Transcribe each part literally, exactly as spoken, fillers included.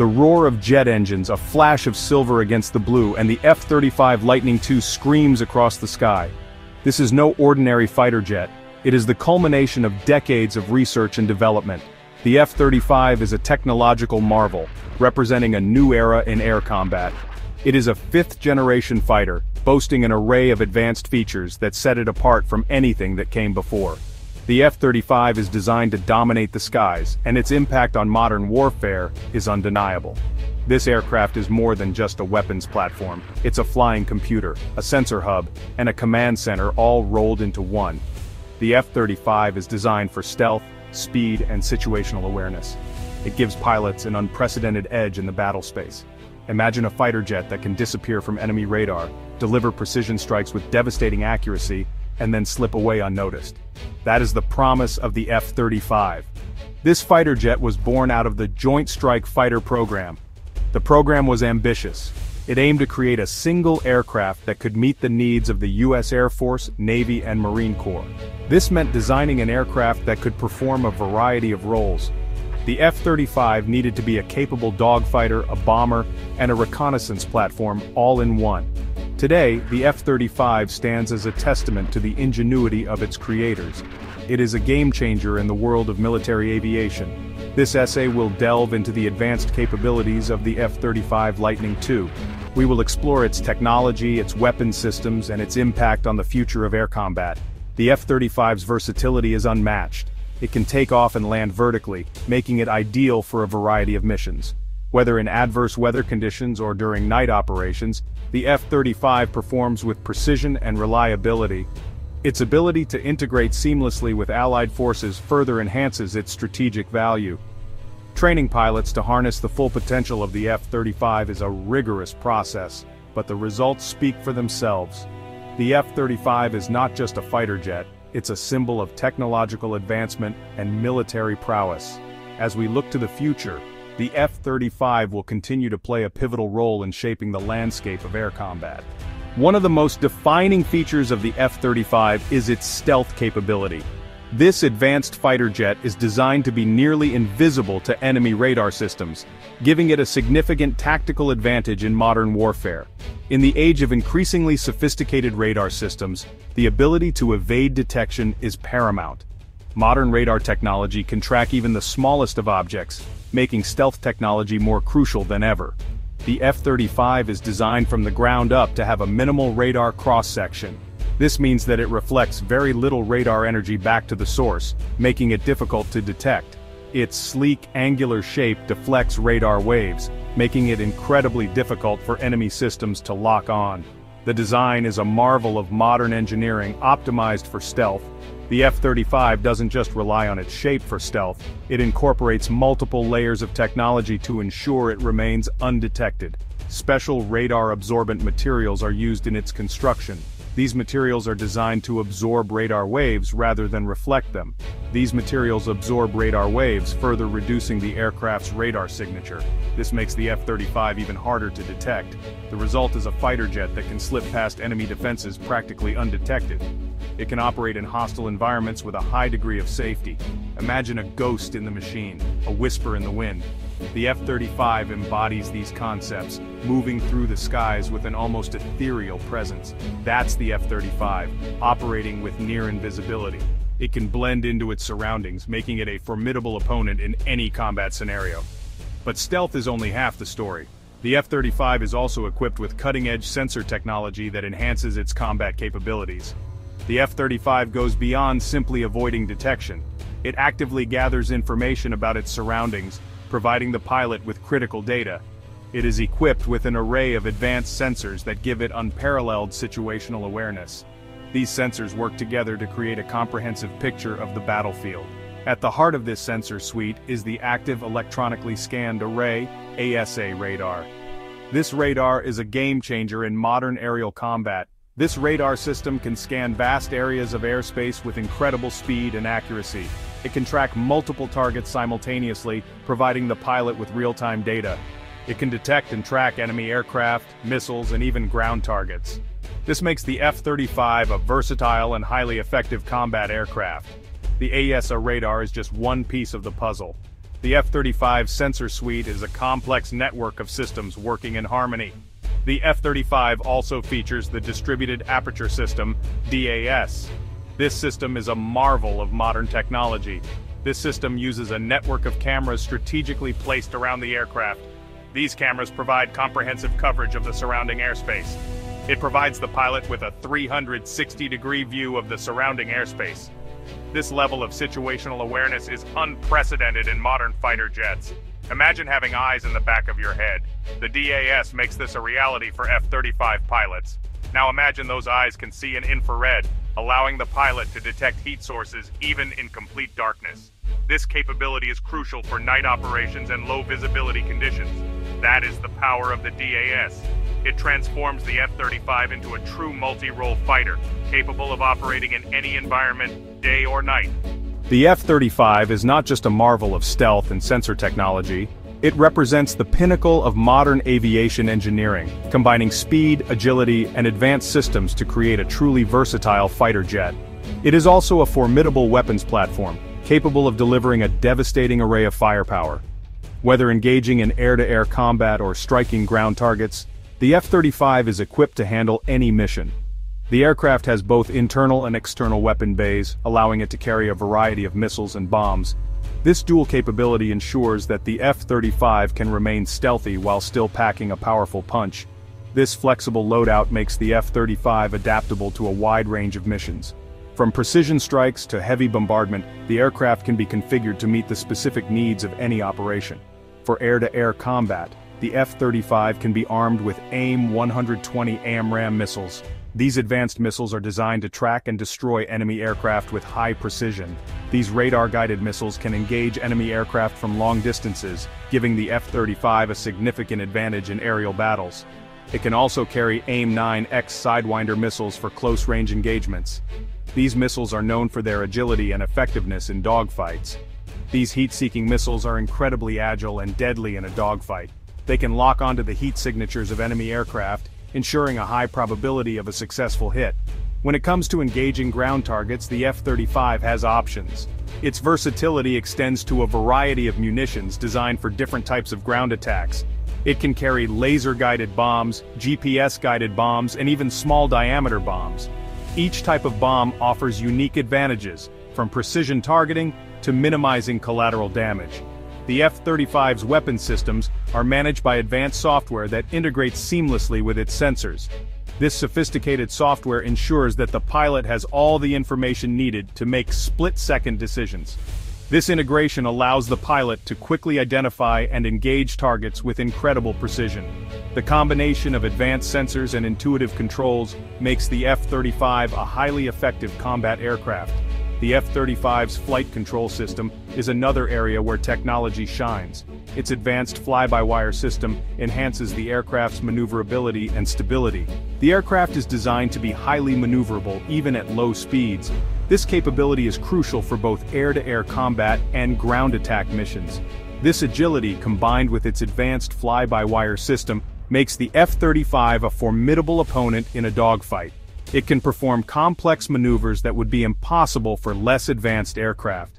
The roar of jet engines, a flash of silver against the blue, and the F thirty-five Lightning two screams across the sky. This is no ordinary fighter jet. It is the culmination of decades of research and development. The F thirty-five is a technological marvel, representing a new era in air combat. It is a fifth-generation fighter, boasting an array of advanced features that set it apart from anything that came before. The F thirty-five is designed to dominate the skies, and its impact on modern warfare is undeniable. This aircraft is more than just a weapons platform. It's a flying computer, a sensor hub, and a command center all rolled into one. The F thirty-five is designed for stealth, speed, and situational awareness. It gives pilots an unprecedented edge in the battle space. Imagine a fighter jet that can disappear from enemy radar, deliver precision strikes with devastating accuracy, and then slip away unnoticed. That is the promise of the F thirty-five. This fighter jet was born out of the Joint Strike Fighter program. The program was ambitious. It aimed to create a single aircraft that could meet the needs of the U S Air Force, Navy, and Marine Corps. This meant designing an aircraft that could perform a variety of roles. The F thirty-five needed to be a capable dogfighter, a bomber, and a reconnaissance platform all in one. Today, the F thirty-five stands as a testament to the ingenuity of its creators. It is a game-changer in the world of military aviation. This essay will delve into the advanced capabilities of the F thirty-five Lightning two. We will explore its technology, its weapon systems, and its impact on the future of air combat. The F thirty-five's versatility is unmatched. It can take off and land vertically, making it ideal for a variety of missions. Whether in adverse weather conditions or during night operations, the F thirty-five performs with precision and reliability. Its ability to integrate seamlessly with allied forces further enhances its strategic value. Training pilots to harness the full potential of the F thirty-five is a rigorous process, but the results speak for themselves. The F thirty-five is not just a fighter jet, it's a symbol of technological advancement and military prowess. As we look to the future, the F thirty-five will continue to play a pivotal role in shaping the landscape of air combat. One of the most defining features of the F thirty-five is its stealth capability. This advanced fighter jet is designed to be nearly invisible to enemy radar systems, giving it a significant tactical advantage in modern warfare. In the age of increasingly sophisticated radar systems, the ability to evade detection is paramount. Modern radar technology can track even the smallest of objects, making stealth technology more crucial than ever. The F thirty-five is designed from the ground up to have a minimal radar cross-section. This means that it reflects very little radar energy back to the source, making it difficult to detect. Its sleek, angular shape deflects radar waves, making it incredibly difficult for enemy systems to lock on. The design is a marvel of modern engineering optimized for stealth. The F thirty-five doesn't just rely on its shape for stealth, it incorporates multiple layers of technology to ensure it remains undetected. Special radar-absorbent materials are used in its construction. These materials are designed to absorb radar waves rather than reflect them. These materials absorb radar waves, further reducing the aircraft's radar signature. This makes the F thirty-five even harder to detect. The result is a fighter jet that can slip past enemy defenses practically undetected. It can operate in hostile environments with a high degree of safety. Imagine a ghost in the machine, a whisper in the wind. The F thirty-five embodies these concepts, moving through the skies with an almost ethereal presence. That's the F thirty-five, operating with near invisibility. It can blend into its surroundings, making it a formidable opponent in any combat scenario. But stealth is only half the story. The F thirty-five is also equipped with cutting-edge sensor technology that enhances its combat capabilities. The F thirty-five goes beyond simply avoiding detection. It actively gathers information about its surroundings, providing the pilot with critical data. It is equipped with an array of advanced sensors that give it unparalleled situational awareness. These sensors work together to create a comprehensive picture of the battlefield. At the heart of this sensor suite is the Active Electronically Scanned Array, A E S A radar. This radar is a game-changer in modern aerial combat. This radar system can scan vast areas of airspace with incredible speed and accuracy. It can track multiple targets simultaneously, providing the pilot with real-time data. It can detect and track enemy aircraft, missiles, and even ground targets. This makes the F thirty-five a versatile and highly effective combat aircraft. The A E S A radar is just one piece of the puzzle. The F thirty-five sensor suite is a complex network of systems working in harmony. The F thirty-five also features the Distributed Aperture System, D A S. This system is a marvel of modern technology. This system uses a network of cameras strategically placed around the aircraft. These cameras provide comprehensive coverage of the surrounding airspace. It provides the pilot with a three hundred sixty degree view of the surrounding airspace. This level of situational awareness is unprecedented in modern fighter jets. Imagine having eyes in the back of your head. The D A S makes this a reality for F thirty-five pilots. Now imagine those eyes can see in infrared, allowing the pilot to detect heat sources even in complete darkness. This capability is crucial for night operations and low visibility conditions. That is the power of the D A S. It transforms the F thirty-five into a true multi-role fighter, capable of operating in any environment, day or night. The F thirty-five is not just a marvel of stealth and sensor technology, it represents the pinnacle of modern aviation engineering, combining speed, agility, and advanced systems to create a truly versatile fighter jet. It is also a formidable weapons platform, capable of delivering a devastating array of firepower. Whether engaging in air-to-air combat or striking ground targets, the F thirty-five is equipped to handle any mission. The aircraft has both internal and external weapon bays, allowing it to carry a variety of missiles and bombs. This dual capability ensures that the F thirty-five can remain stealthy while still packing a powerful punch. This flexible loadout makes the F thirty-five adaptable to a wide range of missions. From precision strikes to heavy bombardment, the aircraft can be configured to meet the specific needs of any operation. For air-to-air combat, the F thirty-five can be armed with A I M one twenty AMRAAM missiles. These advanced missiles are designed to track and destroy enemy aircraft with high precision. These radar-guided missiles can engage enemy aircraft from long distances, giving the F thirty-five a significant advantage in aerial battles. It can also carry A I M nine X Sidewinder missiles for close-range engagements. These missiles are known for their agility and effectiveness in dogfights. These heat-seeking missiles are incredibly agile and deadly in a dogfight. They can lock onto the heat signatures of enemy aircraft, ensuring a high probability of a successful hit. When it comes to engaging ground targets, the F thirty-five has options. Its versatility extends to a variety of munitions designed for different types of ground attacks. It can carry laser-guided bombs, G P S-guided bombs, and even small-diameter bombs. Each type of bomb offers unique advantages, from precision targeting to minimizing collateral damage. The F thirty-five's weapon systems are managed by advanced software that integrates seamlessly with its sensors. This sophisticated software ensures that the pilot has all the information needed to make split-second decisions. This integration allows the pilot to quickly identify and engage targets with incredible precision. The combination of advanced sensors and intuitive controls makes the F thirty-five a highly effective combat aircraft. The F thirty-five's flight control system is another area where technology shines. Its advanced fly-by-wire system enhances the aircraft's maneuverability and stability. The aircraft is designed to be highly maneuverable even at low speeds. This capability is crucial for both air-to-air combat and ground attack missions. This agility, combined with its advanced fly-by-wire system, makes the F thirty-five a formidable opponent in a dogfight. It can perform complex maneuvers that would be impossible for less advanced aircraft.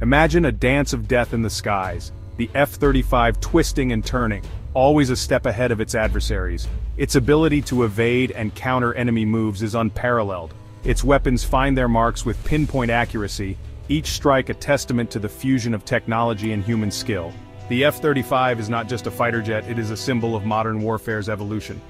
Imagine a dance of death in the skies, the F thirty-five twisting and turning, always a step ahead of its adversaries. Its ability to evade and counter enemy moves is unparalleled. Its weapons find their marks with pinpoint accuracy, each strike a testament to the fusion of technology and human skill. The F thirty-five is not just a fighter jet, it is a symbol of modern warfare's evolution.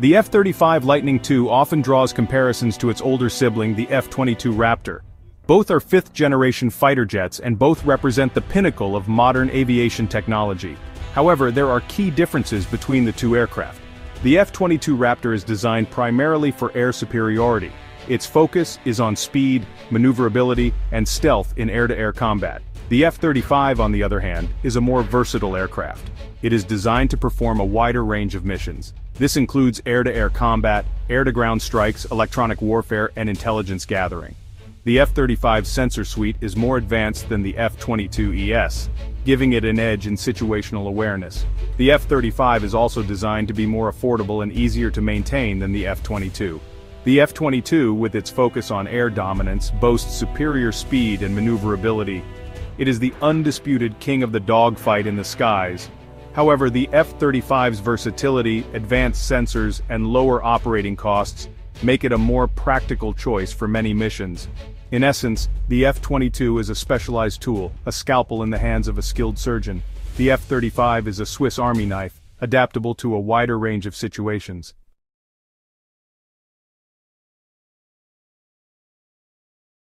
The F thirty-five Lightning two often draws comparisons to its older sibling, the F twenty-two Raptor. Both are fifth-generation fighter jets and both represent the pinnacle of modern aviation technology. However, there are key differences between the two aircraft. The F twenty-two Raptor is designed primarily for air superiority. Its focus is on speed, maneuverability, and stealth in air-to-air combat. The F thirty-five, on the other hand, is a more versatile aircraft. It is designed to perform a wider range of missions. This includes air-to-air combat, air-to-ground strikes, electronic warfare, and intelligence gathering. The F thirty-five sensor suite is more advanced than the F twenty-two E S, giving it an edge in situational awareness. The F thirty-five is also designed to be more affordable and easier to maintain than the F twenty-two. The F twenty-two, with its focus on air dominance, boasts superior speed and maneuverability. It is the undisputed king of the dogfight in the skies. However, the F thirty-five's versatility, advanced sensors, and lower operating costs make it a more practical choice for many missions. In essence, the F twenty-two is a specialized tool, a scalpel in the hands of a skilled surgeon. The F thirty-five is a Swiss Army knife, adaptable to a wider range of situations.